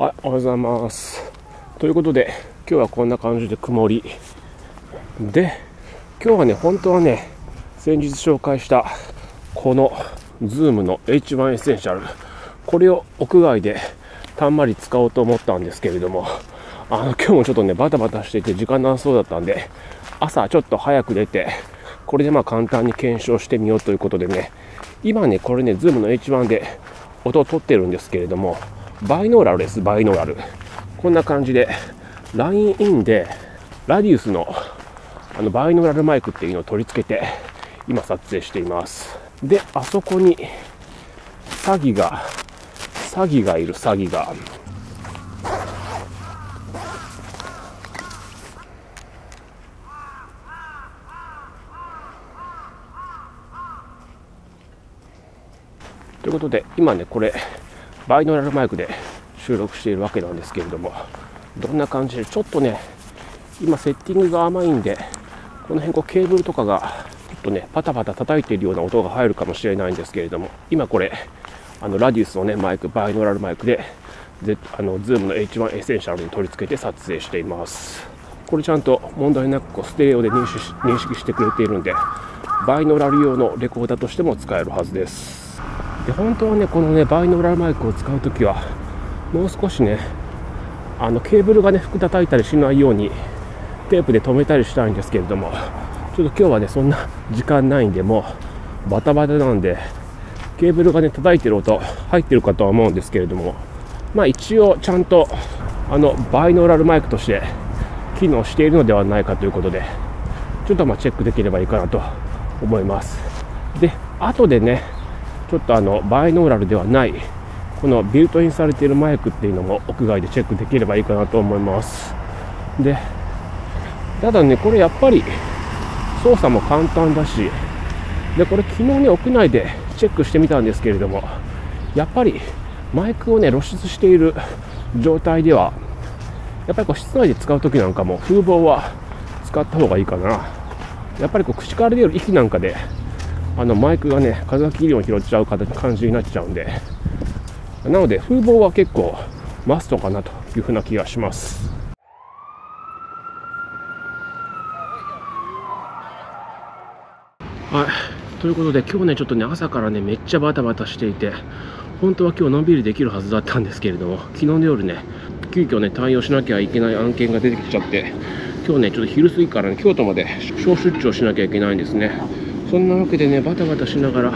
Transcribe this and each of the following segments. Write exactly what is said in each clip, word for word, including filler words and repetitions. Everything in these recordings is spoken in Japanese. はい、おはようございます。ということで、今日はこんな感じで曇り。で、今日はね、本当はね、先日紹介した、この、ズームの エイチワン エッセンシャル。これを屋外で、たんまり使おうと思ったんですけれども、あの、今日もちょっとね、バタバタしていて、時間なさそうだったんで、朝ちょっと早く出て、これでまあ簡単に検証してみようということでね、今ね、これね、ズームの エイチワン で音を取ってるんですけれども、バイノーラルです、バイノーラル。こんな感じで、ラインインで、ラディウスの、あの、バイノーラルマイクっていうのを取り付けて、今撮影しています。で、あそこに、サギが、サギがいる、サギが。ということで、今ね、これ、バイノーラルマイクで収録しているわけなんですけれども、どんな感じで、ちょっとね、今セッティングが甘いんで、この辺こうケーブルとかがちょっとねパタパタ叩いているような音が入るかもしれないんですけれども、今これあのラディウスのねマイク、バイノーラルマイクであの Zoom の エイチワン エッセンシャルに取り付けて撮影しています。これちゃんと問題なくこうステレオで認 識, 認識してくれているんで、バイノーラル用のレコーダーとしても使えるはずです。で、本当はね、このね、バイノーラルマイクを使うときは、もう少しね、あの、ケーブルがね、服叩いたりしないように、テープで留めたりしたいんですけれども、ちょっと今日はね、そんな時間ないんで、もう、バタバタなんで、ケーブルがね、叩いてる音、入ってるかとは思うんですけれども、まあ一応、ちゃんと、あの、バイノーラルマイクとして、機能しているのではないかということで、ちょっとまあチェックできればいいかなと思います。で、後でね、ちょっとあのバイノーラルではないこのビルトインされているマイクっていうのも屋外でチェックできればいいかなと思います。で、ただね、これやっぱり操作も簡単だし、でこれ昨日ね、屋内でチェックしてみたんですけれども、やっぱりマイクをね露出している状態ではやっぱりこう室内で使う時なんかも風防は使った方がいいかな。やっぱりこう口から出る息なんかであのマイクがね、風が切りを拾っちゃう感じになっちゃうんで、なので風防は結構マストかなというふうな気がします。はい、ということで、今日ねちょっとね朝からねめっちゃバタバタしていて、本当は今日のんびりできるはずだったんですけれども、昨日の夜ね急遽ね対応しなきゃいけない案件が出てきちゃって、今日ねちょっと昼過ぎからね京都まで小出張しなきゃいけないんですね。そんなわけでね、バタバタしながら、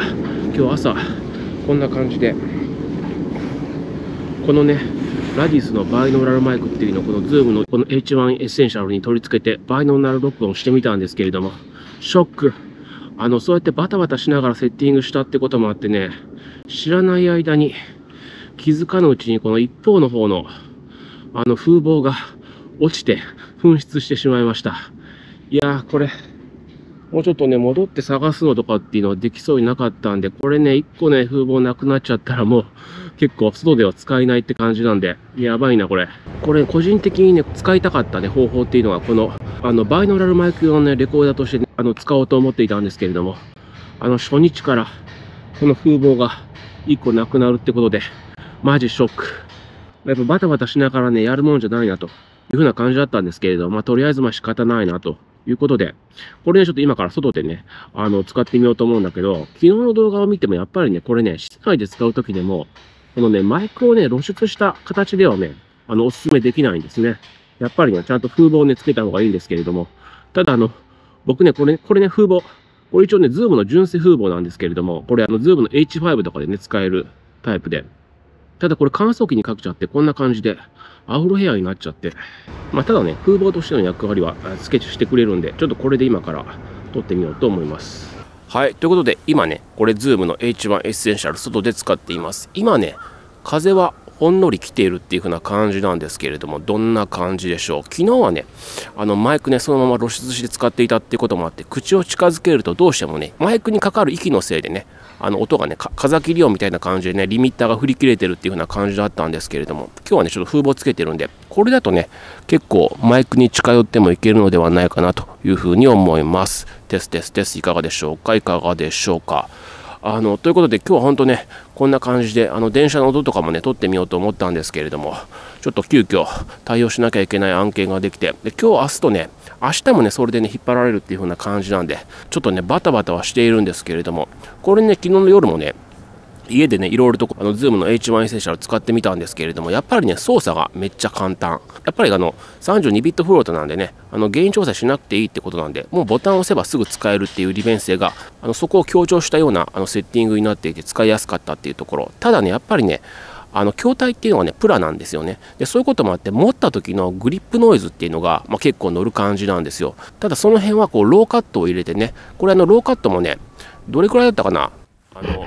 今日朝、こんな感じで、このね、ラディウスのバイノーラルマイクっていうのを、この Zoom のこの エイチワン エッセンシャルに取り付けて、バイノーラル録音してみたんですけれども、ショック。あの、そうやってバタバタしながらセッティングしたってこともあってね、知らない間に、気づかぬうちにこの一方の方の、あの風防が落ちて、紛失してしまいました。いやー、これ、もうちょっとね、戻って探すのとかっていうのはできそうになかったんで、これね、一個ね、風防なくなっちゃったらもう、結構、外では使えないって感じなんで、やばいな、これ。これ、個人的にね、使いたかったね、方法っていうのは、この、あの、バイノーラルマイク用のね、レコーダーとして、ね、あの、使おうと思っていたんですけれども、あの、初日から、この風防が一個なくなるってことで、マジショック。やっぱバタバタしながらね、やるもんじゃないな、というふうな感じだったんですけれども、まあ、とりあえずまあ仕方ないな、と。いうことで、これね、ちょっと今から外でね、あの、使ってみようと思うんだけど、昨日の動画を見てもやっぱりね、これね、室内で使うときでも、このね、マイクをね、露出した形ではね、あの、おすすめできないんですね。やっぱりね、ちゃんと風防をね、つけた方がいいんですけれども、ただあの、僕ね、これね、これね、風防、これ一応ね、Zoom の純正風防なんですけれども、これあの、Zoom の エイチファイブ とかでね、使えるタイプで、ただこれ乾燥機にかけちゃって、こんな感じで、アフロヘアになっちゃって。まあ、ただね、風防としての役割はスケッチしてくれるんで、ちょっとこれで今から撮ってみようと思います。はい、ということで、今ね、これ Zoom の エイチワン エッセンシャル、外で使っています。今ね、風はほんのり来ているっていう風な感じなんですけれども、どんな感じでしょう。昨日はね、あの、マイクね、そのまま露出して使っていたっていうこともあって、口を近づけるとどうしてもね、マイクにかかる息のせいでね、あの音がね、風切り音みたいな感じでね、リミッターが振り切れてるっていう風な感じだったんですけれども、今日はね、ちょっと風防つけてるんで、これだとね、結構マイクに近寄ってもいけるのではないかなという風に思います。テステステス、いかがでしょうかいかがでしょうか。あの、ということで今日は本当ね、こんな感じで、あの電車の音とかもね撮ってみようと思ったんですけれども、ちょっと急遽対応しなきゃいけない案件ができて、で今日明日とね、明日もねそれでね引っ張られるっていう風な感じなんで、ちょっとねバタバタはしているんですけれども、これね昨日の夜もね家でねいろいろとあの ズーム の エイチワン エッセンシャルを使ってみたんですけれども、やっぱりね操作がめっちゃ簡単。やっぱりあのさんじゅうにビットフロートなんでね、あの原因調査しなくていいってことなんで、もうボタンを押せばすぐ使えるっていう利便性が、あのそこを強調したようなあのセッティングになっていて使いやすかったっていうところ。ただねやっぱりねあの筐体っていうのはねプラなんですよね。でそういうこともあって、持った時のグリップノイズっていうのが、まあ、結構乗る感じなんですよ。ただその辺はこうローカットを入れてね、これあのローカットもねどれくらいだったかな、あの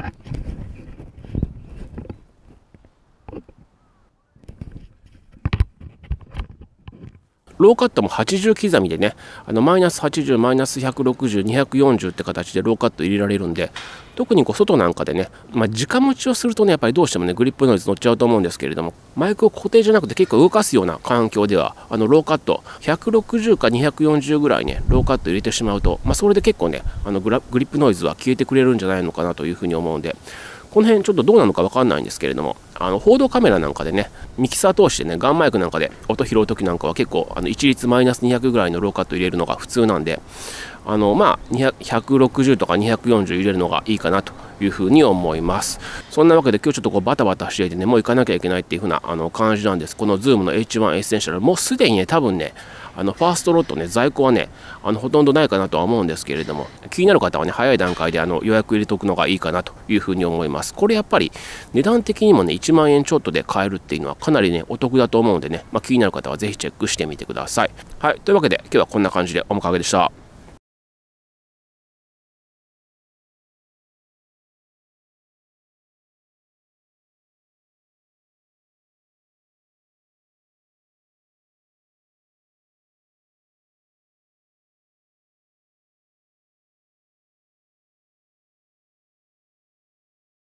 ローカットもはちじゅう刻みでね、あのマイナスはちじゅう、マイナスひゃくろくじゅう、にひゃくよんじゅうって形でローカット入れられるんで、特にこう外なんかでね、まあ、直持ちをするとね、やっぱりどうしてもね、グリップノイズ乗っちゃうと思うんですけれども、マイクを固定じゃなくて結構動かすような環境では、あのローカット、ひゃくろくじゅうかにひゃくよんじゅうぐらいね、ローカット入れてしまうと、まあ、それで結構ね、あのグラ、グリップノイズは消えてくれるんじゃないのかなというふうに思うんで、この辺ちょっとどうなのかわかんないんですけれども、あの報道カメラなんかでね、ミキサー通してね、ガンマイクなんかで音拾うときなんかは結構、あの一律マイナスにひゃくぐらいのローカット入れるのが普通なんで、あのまあひゃくろくじゅうとかにひゃくよんじゅう入れるのがいいかなというふうに思います。そんなわけで今日ちょっとこうバタバタしていてね、もう行かなきゃいけないっていうふうなあの感じなんです。この ズーム の エイチワン エッセンシャル、もうすでにね、多分ね、あのファーストロットね、在庫はね、あのほとんどないかなとは思うんですけれども、気になる方はね、早い段階であの予約入れておくのがいいかなというふうに思います。これやっぱり値段的にもね、いちまんえんちょっとで買えるっていうのはかなりね、お得だと思うんでね、まあ、気になる方はぜひチェックしてみてください。はい、というわけで今日はこんな感じでおまかげでした。